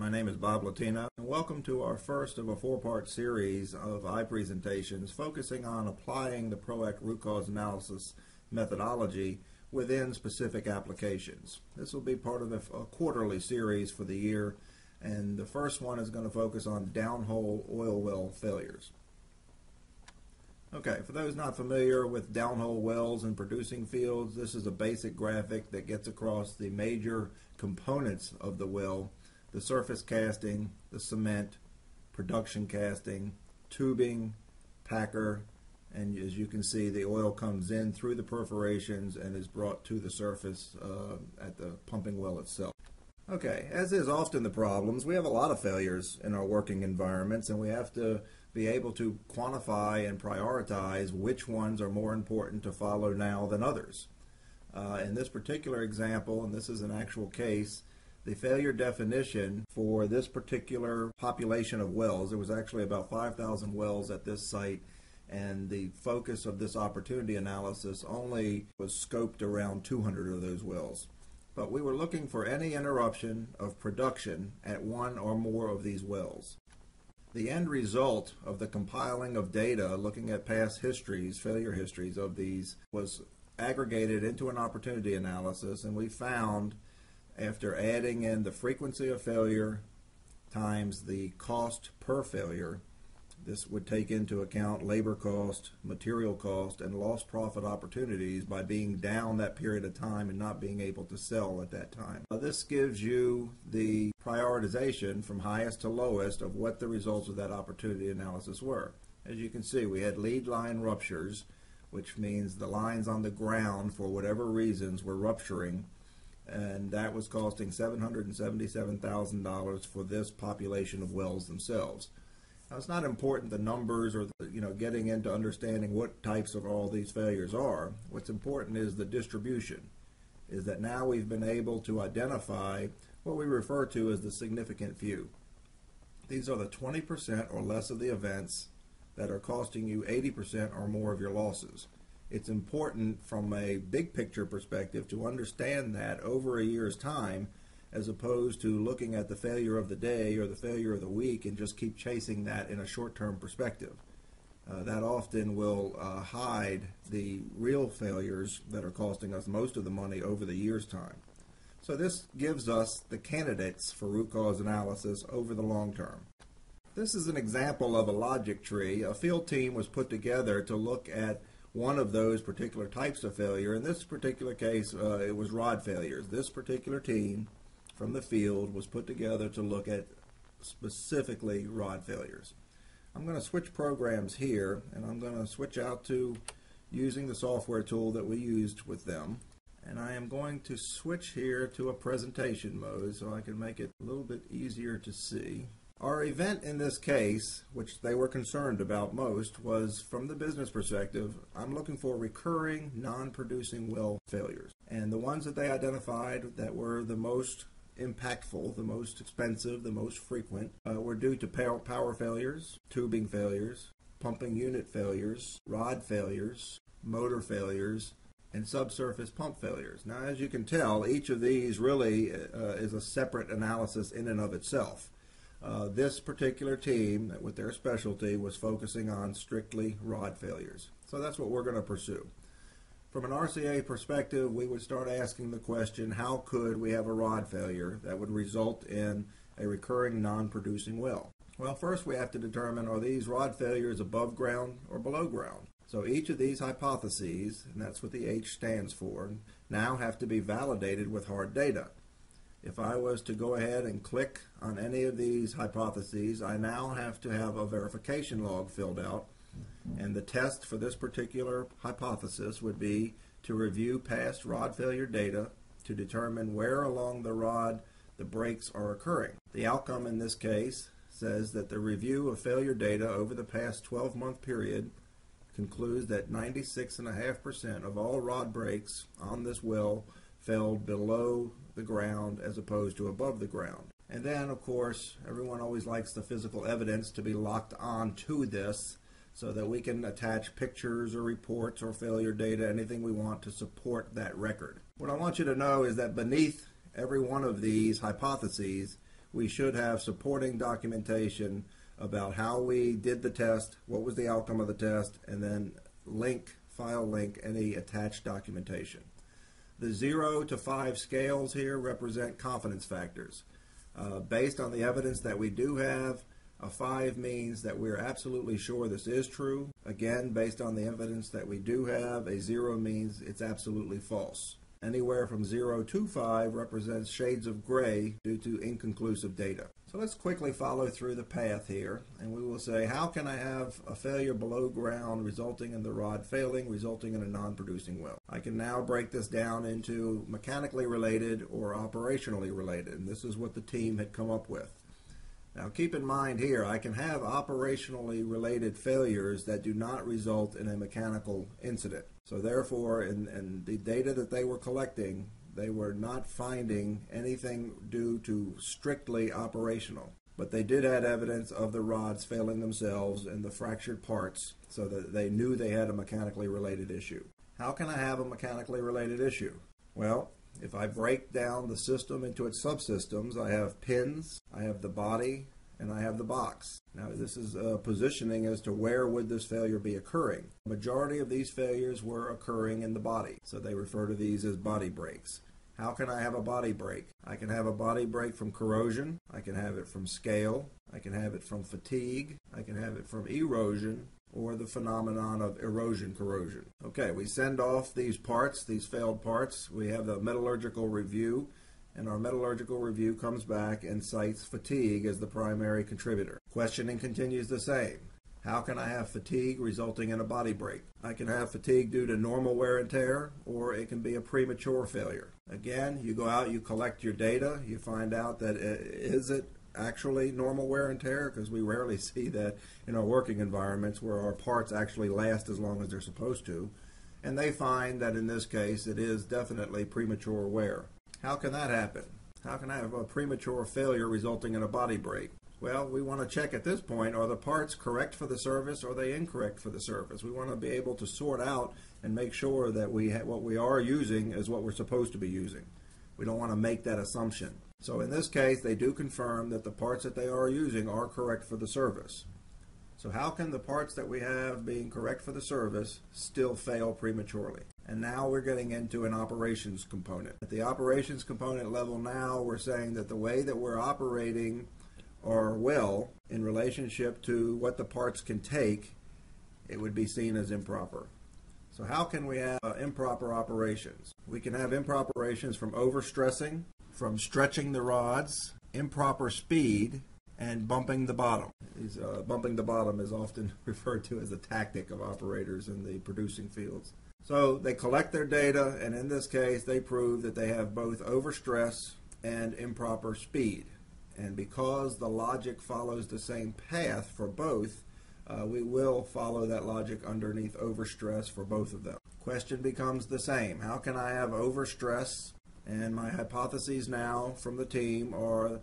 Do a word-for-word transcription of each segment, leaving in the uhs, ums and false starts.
My name is Bob Latina, and welcome to our first of a four-part series of iPresentations focusing on applying the PROACT root cause analysis methodology within specific applications. This will be part of a, a quarterly series for the year, and the first one is going to focus on downhole oil well failures. Okay, for those not familiar with downhole wells and producing fields, this is a basic graphic that gets across the major components of the well: the surface casting, the cement, production casting, tubing, packer, and as you can see, the oil comes in through the perforations and is brought to the surface uh, at the pumping well itself. Okay, as is often the problems, we have a lot of failures in our working environments, and we have to be able to quantify and prioritize which ones are more important to follow now than others. Uh, in this particular example, and this is an actual case, the failure definition for this particular population of wells, there was actually about five thousand wells at this site, and the focus of this opportunity analysis only was scoped around two hundred of those wells. But we were looking for any interruption of production at one or more of these wells. The end result of the compiling of data, looking at past histories, failure histories of these, was aggregated into an opportunity analysis, and we found, after adding in the frequency of failure times the cost per failure, this would take into account labor cost, material cost, and lost profit opportunities by being down that period of time and not being able to sell at that time. Now, this gives you the prioritization from highest to lowest of what the results of that opportunity analysis were. As you can see, we had lead line ruptures, which means the lines on the ground for whatever reasons were rupturing, and that was costing seven hundred seventy-seven thousand dollars for this population of wells themselves. Now, it's not important the numbers or the, you know, getting into understanding what types of all these failures are. What's important is the distribution, is that now we've been able to identify what we refer to as the significant few. These are the twenty percent or less of the events that are costing you eighty percent or more of your losses. It's important from a big picture perspective to understand that over a year's time, as opposed to looking at the failure of the day or the failure of the week and just keep chasing that in a short-term perspective. Uh, that often will uh, hide the real failures that are costing us most of the money over the year's time. So this gives us the candidates for root cause analysis over the long term. This is an example of a logic tree. A field team was put together to look at one of those particular types of failure. In this particular case, uh, it was rod failures. This particular team from the field was put together to look at specifically rod failures. I'm going to switch programs here, and I'm going to switch out to using the software tool that we used with them. And I am going to switch here to a presentation mode so I can make it a little bit easier to see. Our event in this case, which they were concerned about most, was from the business perspective, I'm looking for recurring, non-producing well failures. And the ones that they identified that were the most impactful, the most expensive, the most frequent, uh, were due to power failures, tubing failures, pumping unit failures, rod failures, motor failures, and subsurface pump failures. Now, as you can tell, each of these really uh, is a separate analysis in and of itself. Uh, this particular team, with their specialty, was focusing on strictly rod failures. So that's what we're going to pursue. From an R C A perspective, we would start asking the question, how could we have a rod failure that would result in a recurring non-producing well? Well, first we have to determine, are these rod failures above ground or below ground? So each of these hypotheses, and that's what the H stands for, now have to be validated with hard data. If I was to go ahead and click on any of these hypotheses, I now have to have a verification log filled out, and the test for this particular hypothesis would be to review past rod failure data to determine where along the rod the breaks are occurring. The outcome in this case says that the review of failure data over the past twelve month period concludes that ninety-six point five percent of all rod breaks on this well fell below the ground as opposed to above the ground. And then, of course, everyone always likes the physical evidence to be locked on to this so that we can attach pictures or reports or failure data, anything we want to support that record. What I want you to know is that beneath every one of these hypotheses, we should have supporting documentation about how we did the test, what was the outcome of the test, and then link, file link, any attached documentation. The zero to five scales here represent confidence factors. Uh, based on the evidence that we do have, a five means that we're absolutely sure this is true. Again, based on the evidence that we do have, a zero means it's absolutely false. Anywhere from zero to five represents shades of gray due to inconclusive data. So let's quickly follow through the path here, and we will say, how can I have a failure below ground resulting in the rod failing, resulting in a non-producing well? I can now break this down into mechanically related or operationally related, and this is what the team had come up with. Now keep in mind here, I can have operationally related failures that do not result in a mechanical incident. So therefore, in, in the data that they were collecting, they were not finding anything due to strictly operational. But they did have evidence of the rods failing themselves and the fractured parts, so that they knew they had a mechanically related issue. How can I have a mechanically related issue? Well, if I break down the system into its subsystems, I have pins, I have the body, and I have the box. Now this is uh, positioning as to where would this failure be occurring. The majority of these failures were occurring in the body, so they refer to these as body breaks. How can I have a body break? I can have a body break from corrosion, I can have it from scale, I can have it from fatigue, I can have it from erosion, or the phenomenon of erosion corrosion. Okay, we send off these parts, these failed parts, we have the metallurgical review, and our metallurgical review comes back and cites fatigue as the primary contributor. Questioning continues the same. How can I have fatigue resulting in a body break? I can have fatigue due to normal wear and tear, or it can be a premature failure. Again, you go out, you collect your data, you find out that is it actually normal wear and tear, because we rarely see that in our working environments where our parts actually last as long as they're supposed to, and they find that in this case it is definitely premature wear. How can that happen? How can I have a premature failure resulting in a body break? Well, we want to check at this point, are the parts correct for the service, or are they incorrect for the service? We want to be able to sort out and make sure that we ha what we are using is what we're supposed to be using. We don't want to make that assumption. So in this case, they do confirm that the parts that they are using are correct for the service. So how can the parts that we have being correct for the service still fail prematurely? And now we're getting into an operations component. At the operations component level now, we're saying that the way that we're operating our well in relationship to what the parts can take, it would be seen as improper. So how can we have uh, improper operations? We can have improper operations from overstressing, from stretching the rods, improper speed, and bumping the bottom. These, uh, bumping the bottom is often referred to as a tactic of operators in the producing fields. So they collect their data, and in this case they prove that they have both overstress and improper speed. And because the logic follows the same path for both, uh, we will follow that logic underneath overstress for both of them. Question becomes the same. How can I have overstress? And my hypotheses now from the team are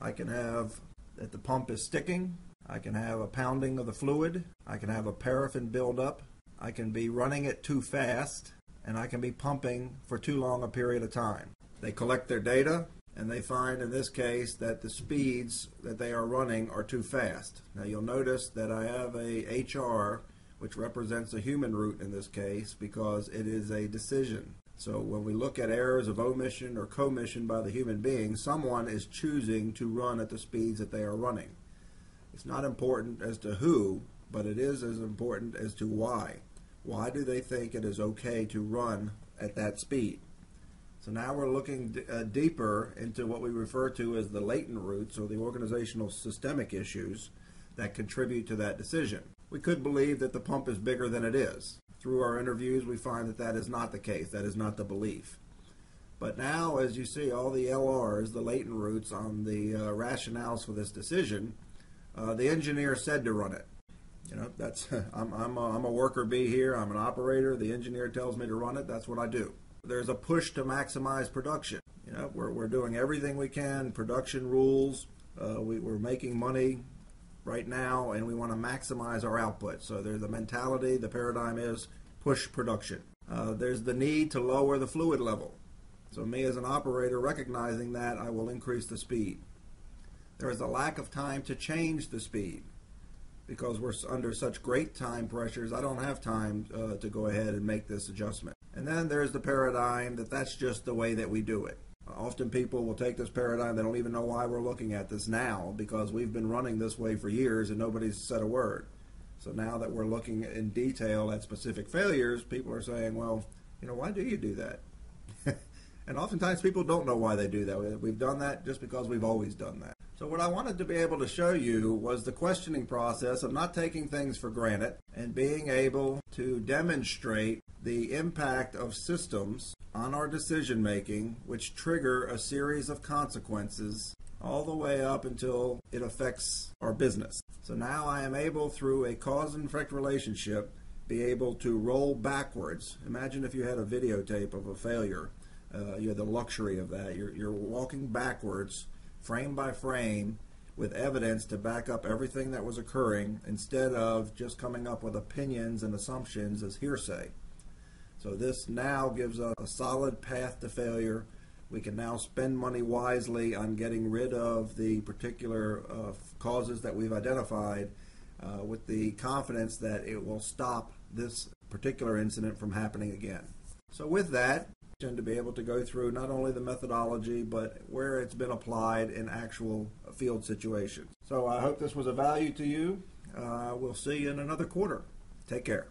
I can have that the pump is sticking, I can have a pounding of the fluid, I can have a paraffin buildup, I can be running it too fast, and I can be pumping for too long a period of time. They collect their data, and they find in this case that the speeds that they are running are too fast. Now you'll notice that I have a H R, which represents a human root in this case, because it is a decision. So when we look at errors of omission or commission by the human being, someone is choosing to run at the speeds that they are running. It's not important as to who, but it is as important as to why. Why do they think it is okay to run at that speed? So now we're looking d uh, deeper into what we refer to as the latent roots, or the organizational systemic issues that contribute to that decision. We could believe that the pump is bigger than it is. Through our interviews, we find that that is not the case. That is not the belief. But now, as you see, all the L Rs, the latent roots on the uh, rationales for this decision, uh, the engineer said to run it. You know, that's I'm I'm a, I'm a worker bee here. I'm an operator. The engineer tells me to run it. That's what I do. There's a push to maximize production. You know, we're we're doing everything we can. Production rules. Uh, we, we're making money right now, and we want to maximize our output. So there's the mentality, the paradigm is push production. Uh, there's the need to lower the fluid level. So me as an operator recognizing that, I will increase the speed. there is a lack of time to change the speed because we're under such great time pressures. I don't have time uh, to go ahead and make this adjustment. And then there's the paradigm that that's just the way that we do it. Often people will take this paradigm, they don't even know why we're looking at this now, because we've been running this way for years and nobody's said a word. So now that we're looking in detail at specific failures, people are saying, well, you know, why do you do that? And oftentimes people don't know why they do that. We've done that just because we've always done that. So what I wanted to be able to show you was the questioning process of not taking things for granted and being able to demonstrate the impact of systems on our decision making, which trigger a series of consequences all the way up until it affects our business. So now I am able, through a cause and effect relationship, be able to roll backwards. Imagine if you had a videotape of a failure. Uh, you have the luxury of that. You're, you're walking backwards, frame by frame, with evidence to back up everything that was occurring, instead of just coming up with opinions and assumptions as hearsay. So this now gives us a solid path to failure. We can now spend money wisely on getting rid of the particular uh, causes that we've identified uh, with the confidence that it will stop this particular incident from happening again. So with that, I tend to be able to go through not only the methodology, but where it's been applied in actual field situations. So I hope this was of value to you. Uh, we'll see you in another quarter. Take care.